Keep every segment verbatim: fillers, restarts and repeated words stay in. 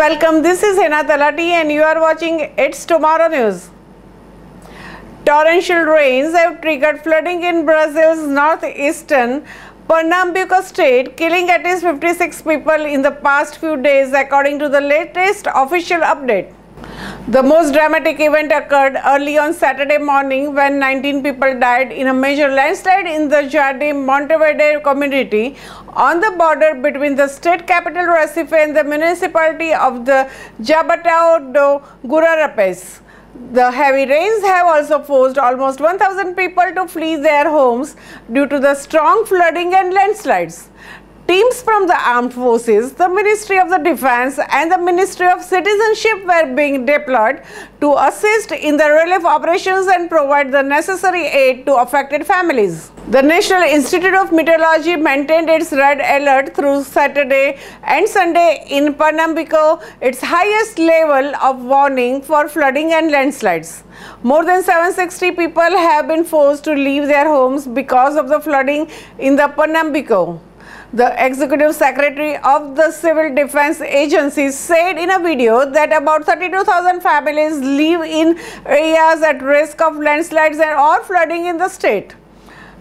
Welcome, this is Hena Talati and you are watching It's Tomorrow News. Torrential rains have triggered flooding in Brazil's northeastern Pernambuco state, killing at least fifty-six people in the past few days, according to the latest official update. The most dramatic event occurred early on Saturday morning when nineteen people died in a major landslide in the Jardim Monteverde community on the border between the state capital Recife and the municipality of the Jaboatao dos Guararapes. The heavy rains have also forced almost one thousand people to flee their homes due to the strong flooding and landslides. Teams from the armed forces, the Ministry of the Defense and the Ministry of Citizenship were being deployed to assist in the relief operations and provide the necessary aid to affected families. The National Institute of Meteorology maintained its red alert through Saturday and Sunday in Pernambuco, its highest level of warning for flooding and landslides. More than seven hundred sixty people have been forced to leave their homes because of the flooding in the Pernambuco. The Executive Secretary of the Civil Defense Agency said in a video that about thirty-two thousand families live in areas at risk of landslides or flooding in the state.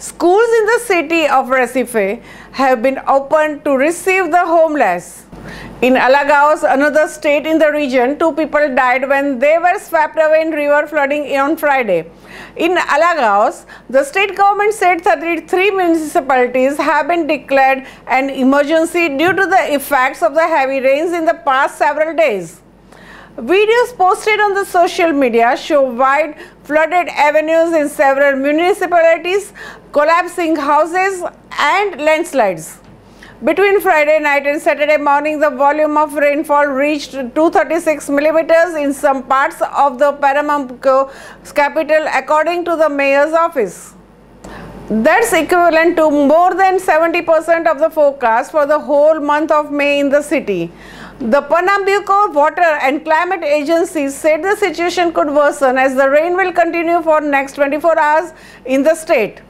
Schools in the city of Recife have been opened to receive the homeless. In Alagoas, another state in the region, two people died when they were swept away in river flooding on Friday. In Alagoas, the state government said thirty-three municipalities have been declared an emergency due to the effects of the heavy rains in the past several days. Videos posted on the social media show wide flooded avenues in several municipalities, collapsing houses and landslides. Between Friday night and Saturday morning, the volume of rainfall reached two hundred thirty-six millimeters in some parts of the Pernambuco capital, according to the mayor's office. That's equivalent to more than seventy percent of the forecast for the whole month of May in the city. The Pernambuco Water and Climate Agency said the situation could worsen as the rain will continue for next twenty-four hours in the state.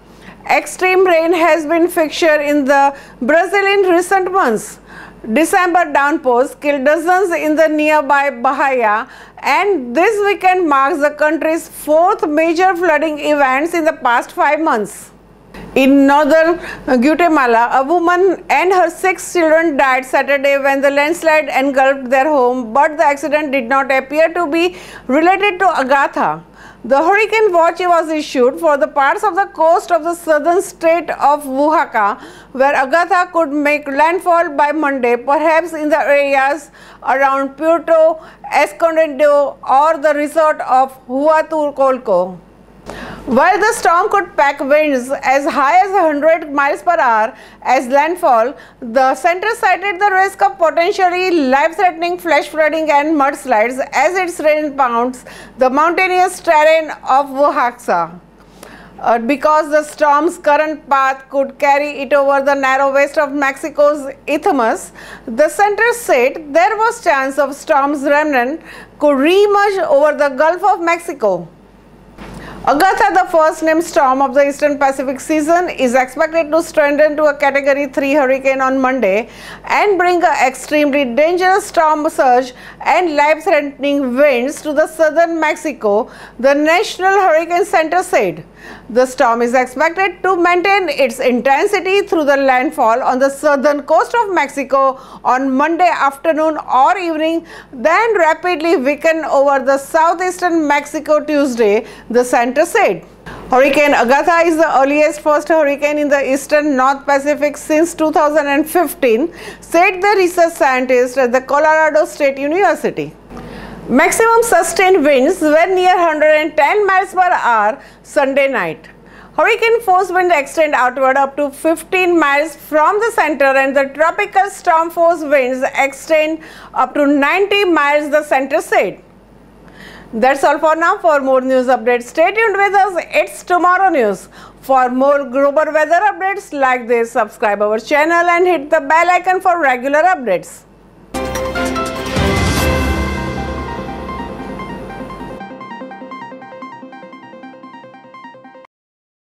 Extreme rain has been fixture in the Brazil in recent months. December downpours killed dozens in the nearby Bahia, and this weekend marks the country's fourth major flooding event in the past five months. In northern Guatemala, a woman and her six children died Saturday when the landslide engulfed their home, but the accident did not appear to be related to Agatha. The hurricane watch was issued for the parts of the coast of the southern state of Oaxaca, where Agatha could make landfall by Monday, perhaps in the areas around Puerto Escondido or the resort of Huatulco. While the storm could pack winds as high as one hundred miles per hour as landfall, the center cited the risk of potentially life-threatening flash flooding and mudslides as its rain pounds the mountainous terrain of Oaxaca. Uh, because the storm's current path could carry it over the narrow west of Mexico's isthmus, the center said there was chance of storm's remnant could re-emerge over the Gulf of Mexico. Agatha, the first named storm of the Eastern Pacific season, is expected to strengthen to a Category three hurricane on Monday and bring an extremely dangerous storm surge and life-threatening winds to the southern Mexico, the National Hurricane Center said. The storm is expected to maintain its intensity through the landfall on the southern coast of Mexico on Monday afternoon or evening, then rapidly weaken over the southeastern Mexico Tuesday, the center said. Hurricane Agatha is the earliest first hurricane in the eastern North Pacific since two thousand fifteen, said the research scientist at the Colorado State University. Maximum sustained winds were near one hundred ten miles per hour Sunday night. Hurricane force winds extend outward up to fifteen miles from the center, and the tropical storm force winds extend up to ninety miles, the center said. That's all for now. For more news updates, stay tuned with us. It's Tomorrow News. For more global weather updates like this, subscribe our channel and hit the bell icon for regular updates.